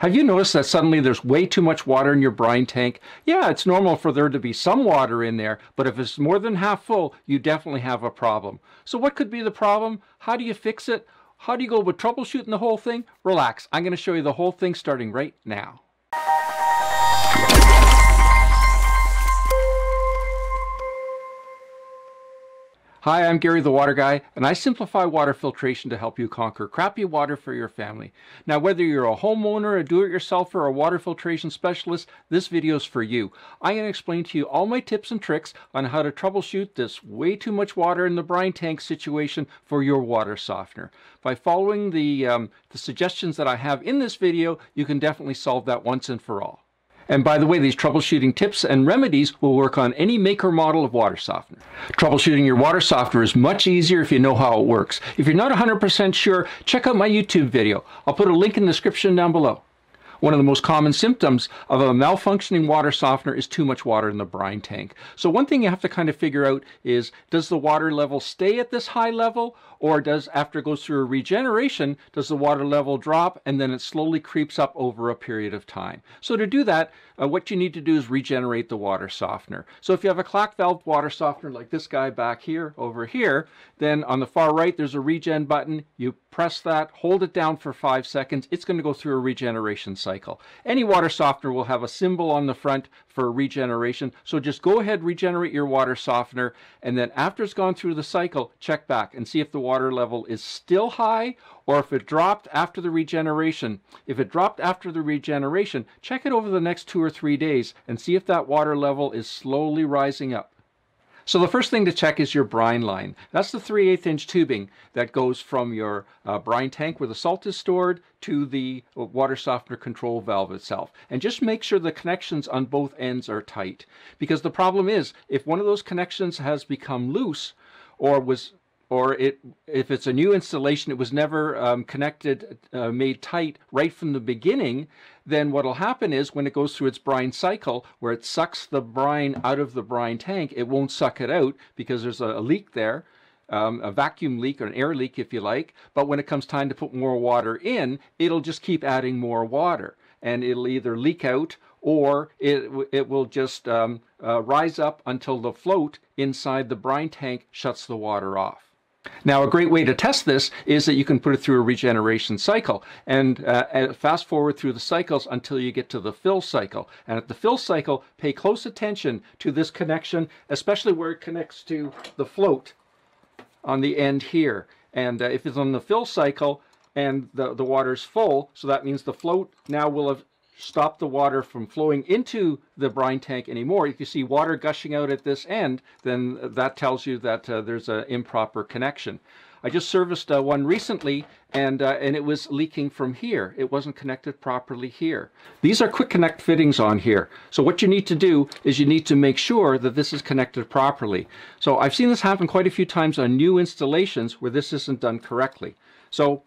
Have you noticed that suddenly there's way too much water in your brine tank? Yeah, it's normal for there to be some water in there, but if it's more than half full, you definitely have a problem. So what could be the problem? How do you fix it? How do you go with troubleshooting the whole thing? Relax, I'm going to show you the whole thing starting right now. Hi, I'm Gary the Water Guy, and I simplify water filtration to help you conquer crappy water for your family. Now, whether you're a homeowner, a do-it-yourselfer, or a water filtration specialist, this video is for you. I'm going to explain to you all my tips and tricks on how to troubleshoot this way too much water in the brine tank situation for your water softener. By following the suggestions that I have in this video, you can definitely solve that once and for all. And by the way, these troubleshooting tips and remedies will work on any make or model of water softener. Troubleshooting your water softener is much easier if you know how it works. If you're not 100% sure, check out my YouTube video. I'll put a link in the description down below. One of the most common symptoms of a malfunctioning water softener is too much water in the brine tank. So one thing you have to kind of figure out is, does the water level stay at this high level, or does, after it goes through a regeneration, does the water level drop and then it slowly creeps up over a period of time? So to do that, what you need to do is regenerate the water softener. So if you have a Clack valve water softener like this guy back here, over here, then on the far right there's a regen button. You press that, hold it down for 5 seconds, it's going to go through a regeneration cycle. Any water softener will have a symbol on the front for regeneration, so just go ahead, regenerate your water softener, and then after it's gone through the cycle, check back and see if the water level is still high or if it dropped after the regeneration. If it dropped after the regeneration, check it over the next 2 or 3 days and see if that water level is slowly rising up. So the first thing to check is your brine line. That's the 3/8" tubing that goes from your brine tank where the salt is stored to the water softener control valve itself. And just make sure the connections on both ends are tight. Because the problem is, if one of those connections has become loose if it's a new installation, it was never connected, made tight right from the beginning, then what will happen is when it goes through its brine cycle, where it sucks the brine out of the brine tank, it won't suck it out because there's a leak there, a vacuum leak or an air leak if you like. But when it comes time to put more water in, it'll just keep adding more water, and it'll either leak out or it will just rise up until the float inside the brine tank shuts the water off. Now, a great way to test this is that you can put it through a regeneration cycle and fast forward through the cycles until you get to the fill cycle. And at the fill cycle, pay close attention to this connection, especially where it connects to the float on the end here. And if it's on the fill cycle and the water's full, so that means the float now will have stopped the water from flowing into the brine tank anymore. If you see water gushing out at this end, then that tells you that there's an improper connection. I just serviced one recently, and it was leaking from here. It wasn't connected properly here. These are quick connect fittings on here. So what you need to do is you need to make sure that this is connected properly. So I've seen this happen quite a few times on new installations where this isn't done correctly. So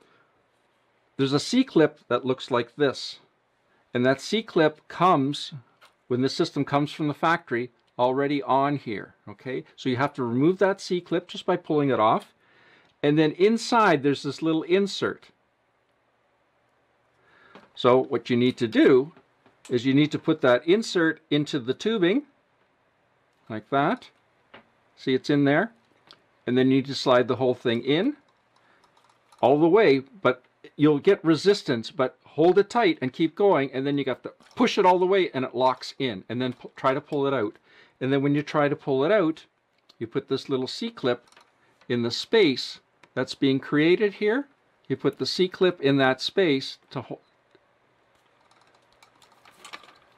there's a C-clip that looks like this. And that C-clip comes, when the system comes from the factory, already on here, okay? So you have to remove that C-clip just by pulling it off. And then inside, there's this little insert. So what you need to do is you need to put that insert into the tubing, like that. See, it's in there. And then you need to slide the whole thing in, all the way, but you'll get resistance, but hold it tight and keep going, and then you got to push it all the way and it locks in, and then try to pull it out. And then when you try to pull it out, you put this little C-clip in the space that's being created here. You put the C-clip in that space to hold.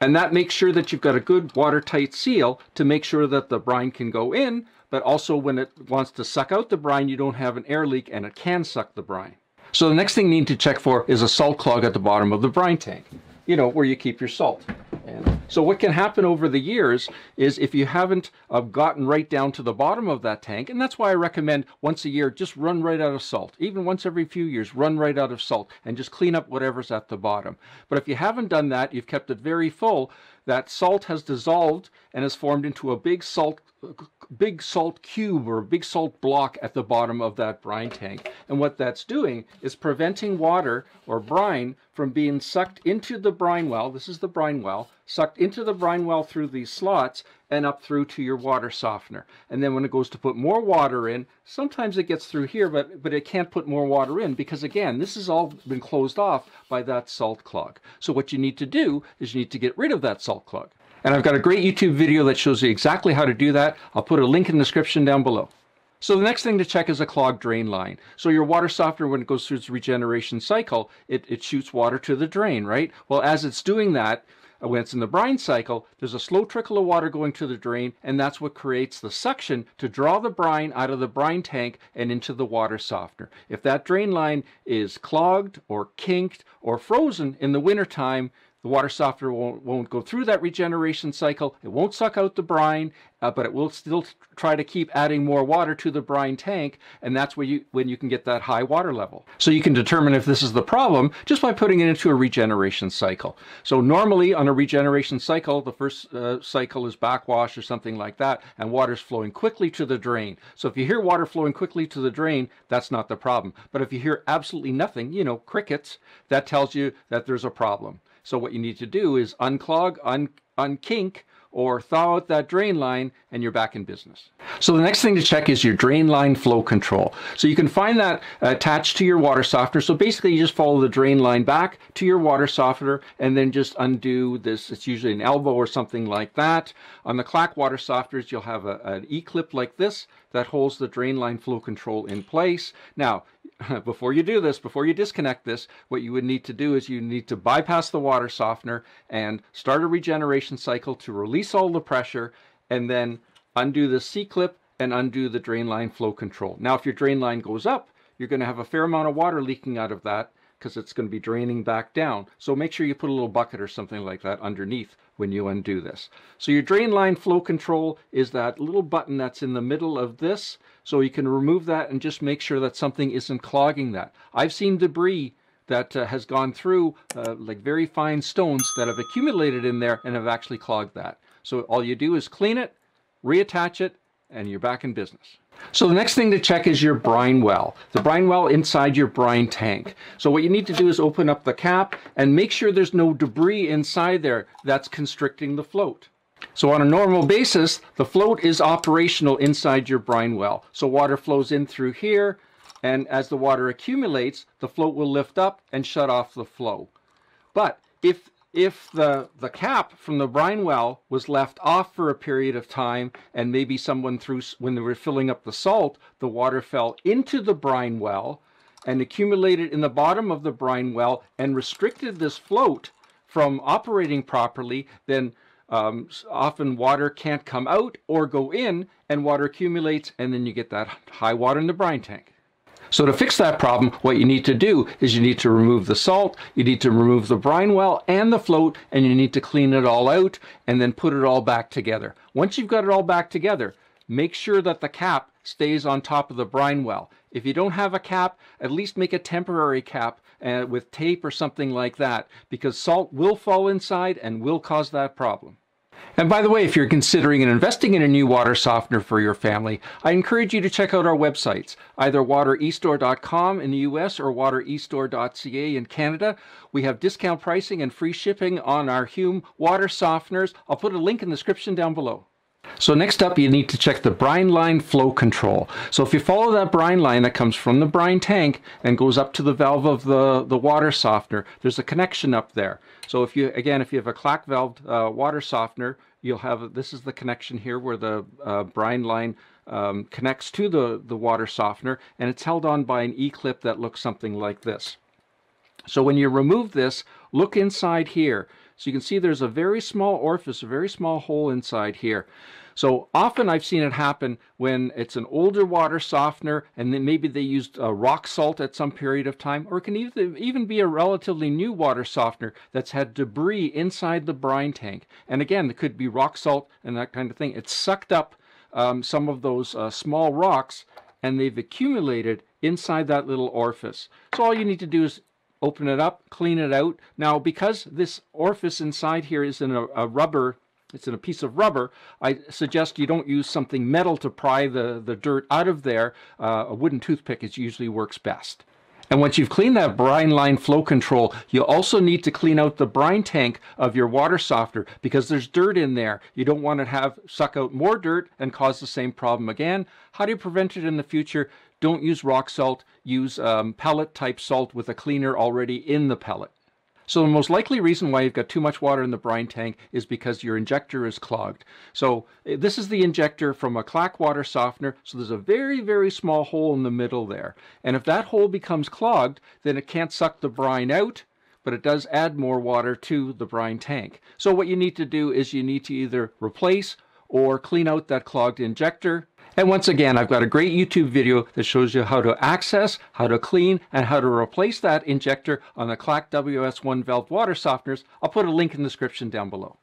And that makes sure that you've got a good watertight seal to make sure that the brine can go in, but also when it wants to suck out the brine, you don't have an air leak and it can suck the brine. So the next thing you need to check for is a salt clog at the bottom of the brine tank, you know, where you keep your salt. And so what can happen over the years is if you haven't gotten right down to the bottom of that tank, and that's why I recommend once a year, just run right out of salt. Even once every few years, run right out of salt and just clean up whatever's at the bottom. But if you haven't done that, you've kept it very full, that salt has dissolved and has formed into a big salt cube or a big salt block at the bottom of that brine tank. And what that's doing is preventing water or brine from being sucked into the brine well. This is the brine well, sucked into the brine well through these slots and up through to your water softener. And then when it goes to put more water in, sometimes it gets through here, but it can't put more water in because, again, this has all been closed off by that salt clog. So what you need to do is you need to get rid of that salt clog. And I've got a great YouTube video that shows you exactly how to do that. I'll put a link in the description down below. So the next thing to check is a clogged drain line. So your water softener, when it goes through its regeneration cycle, it shoots water to the drain, right? Well, as it's doing that, when it's in the brine cycle, there's a slow trickle of water going to the drain, and that's what creates the suction to draw the brine out of the brine tank and into the water softener. If that drain line is clogged or kinked or frozen in the wintertime, the water softener won't go through that regeneration cycle. It won't suck out the brine, but it will still try to keep adding more water to the brine tank, and that's where when you can get that high water level. So you can determine if this is the problem just by putting it into a regeneration cycle. So normally on a regeneration cycle, the first cycle is backwash or something like that, and water's flowing quickly to the drain. So if you hear water flowing quickly to the drain, that's not the problem. But if you hear absolutely nothing, you know, crickets, that tells you that there's a problem. So what you need to do is unclog, unkink, or thaw out that drain line, and you're back in business. So the next thing to check is your drain line flow control. So you can find that attached to your water softener. So basically you just follow the drain line back to your water softener and then just undo this. It's usually an elbow or something like that. On the Clack water softeners, you'll have an E-clip like this that holds the drain line flow control in place. Now, before you do this, before you disconnect this, what you would need to do is you need to bypass the water softener and start a regeneration cycle to release all the pressure, and then undo the C-clip and undo the drain line flow control. Now, if your drain line goes up, you're going to have a fair amount of water leaking out of that because it's going to be draining back down. So make sure you put a little bucket or something like that underneath when you undo this. So your drain line flow control is that little button that's in the middle of this. So you can remove that and just make sure that something isn't clogging that. I've seen debris that has gone through like very fine stones that have accumulated in there and have actually clogged that. So all you do is clean it, reattach it, and you're back in business. So the next thing to check is your brine well, the brine well inside your brine tank. So what you need to do is open up the cap and make sure there's no debris inside there that's constricting the float. So on a normal basis, the float is operational inside your brine well. So water flows in through here, and as the water accumulates, the float will lift up and shut off the flow. But if the cap from the brine well was left off for a period of time, and maybe someone threw, when they were filling up the salt, the water fell into the brine well and accumulated in the bottom of the brine well and restricted this float from operating properly, then often water can't come out or go in, and water accumulates, and then you get that high water in the brine tank. So to fix that problem, what you need to do is you need to remove the salt, you need to remove the brine well and the float, and you need to clean it all out and then put it all back together. Once you've got it all back together, make sure that the cap stays on top of the brine well. If you don't have a cap, at least make a temporary cap with tape or something like that, because salt will fall inside and will cause that problem. And by the way, if you're considering and investing in a new water softener for your family, I encourage you to check out our websites, either WaterEStore.com in the US or WaterEStore.ca in Canada. We have discount pricing and free shipping on our HUM water softeners. I'll put a link in the description down below. So next up, you need to check the brine line flow control. So if you follow that brine line that comes from the brine tank and goes up to the valve of the water softener, there's a connection up there. So if you, again, if you have a Clack valved water softener, you'll have, this is the connection here where the brine line connects to the water softener, and it's held on by an E-clip that looks something like this. So when you remove this, look inside here. So you can see there's a very small orifice, a very small hole inside here. So often I've seen it happen when it's an older water softener, and then maybe they used rock salt at some period of time, or it can even be a relatively new water softener that's had debris inside the brine tank. And again, it could be rock salt and that kind of thing. It's sucked up some of those small rocks, and they've accumulated inside that little orifice. So all you need to do is open it up, clean it out. Now, because this orifice inside here is in a rubber, it's in a piece of rubber, I suggest you don't use something metal to pry the dirt out of there. A wooden toothpick is usually works best. And once you've cleaned that brine line flow control, you also need to clean out the brine tank of your water softener because there's dirt in there. You don't want to have suck out more dirt and cause the same problem again. How do you prevent it in the future? Don't use rock salt, use pellet type salt with a cleaner already in the pellet. So the most likely reason why you've got too much water in the brine tank is because your injector is clogged. So this is the injector from a Clack water softener. So there's a very, very small hole in the middle there. And if that hole becomes clogged, then it can't suck the brine out, but it does add more water to the brine tank. So what you need to do is you need to either replace or clean out that clogged injector. And once again, I've got a great YouTube video that shows you how to access, how to clean, and how to replace that injector on the Clack WS1 valve water softeners. I'll put a link in the description down below.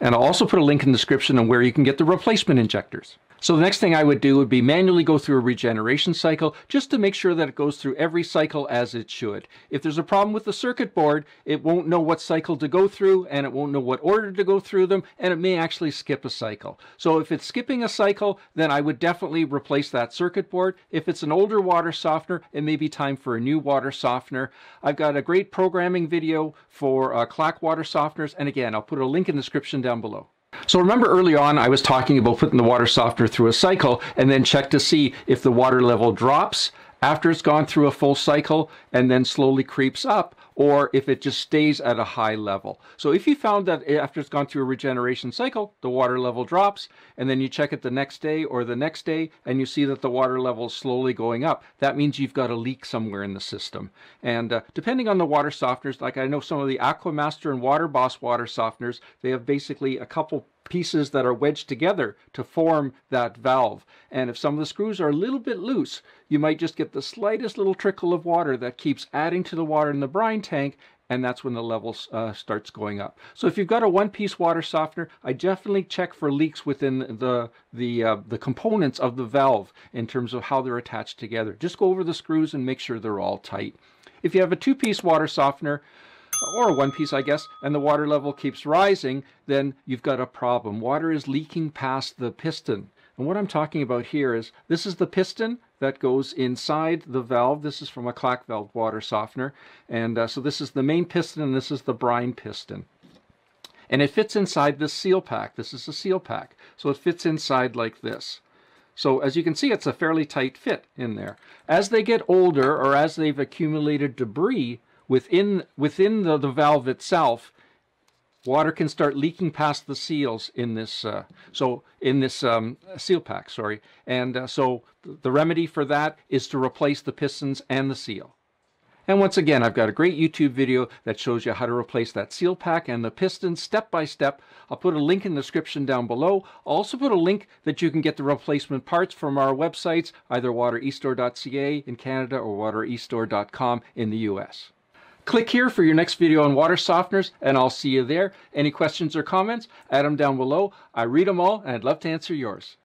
And I'll also put a link in the description on where you can get the replacement injectors. So the next thing I would do would be manually go through a regeneration cycle just to make sure that it goes through every cycle as it should. If there's a problem with the circuit board, it won't know what cycle to go through and it won't know what order to go through them, and it may actually skip a cycle. So if it's skipping a cycle, then I would definitely replace that circuit board. If it's an older water softener, it may be time for a new water softener. I've got a great programming video for Clack water softeners, and again, I'll put a link in the description down below. So remember early on I was talking about putting the water softener through a cycle and then check to see if the water level drops after it's gone through a full cycle and then slowly creeps up, or if it just stays at a high level. So if you found that after it's gone through a regeneration cycle, the water level drops, and then you check it the next day or the next day, and you see that the water level is slowly going up, that means you've got a leak somewhere in the system. And depending on the water softeners, like I know some of the Aquamaster and Waterboss water softeners, they have basically a couple pieces that are wedged together to form that valve. And if some of the screws are a little bit loose, you might just get the slightest little trickle of water that keeps adding to the water in the brine tank, and that's when the level starts going up. So if you've got a one-piece water softener, I definitely check for leaks within the components of the valve in terms of how they're attached together. Just go over the screws and make sure they're all tight. If you have a two-piece water softener, or one piece, I guess, and the water level keeps rising, then you've got a problem. Water is leaking past the piston. And what I'm talking about here is, this is the piston that goes inside the valve. This is from a Clack valve water softener. And so this is the main piston, and this is the brine piston. And it fits inside this seal pack. This is a seal pack. So it fits inside like this. So as you can see, it's a fairly tight fit in there. As they get older, or as they've accumulated debris within the valve itself, water can start leaking past the seals in this seal pack, sorry. And so the remedy for that is to replace the pistons and the seal. And once again, I've got a great YouTube video that shows you how to replace that seal pack and the pistons step by step. I'll put a link in the description down below. I'll also put a link that you can get the replacement parts from our websites, either WaterEStore.ca in Canada or WaterEStore.com in the US. Click here for your next video on water softeners, and I'll see you there. Any questions or comments, add them down below. I read them all, and I'd love to answer yours.